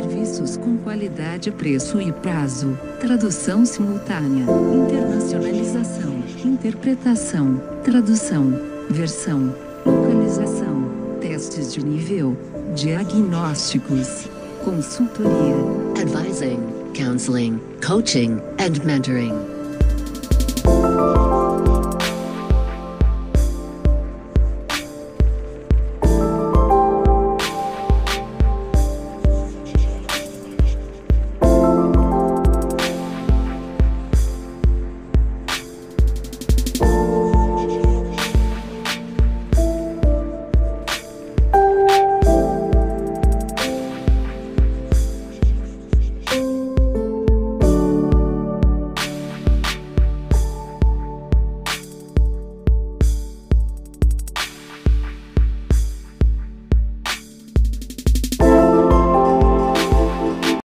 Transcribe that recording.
serviços com qualidade, preço e prazo, tradução simultânea, internacionalização, interpretação, tradução, versão, localização, testes de nível, diagnósticos, consultoria, advising, counseling, coaching and mentoring.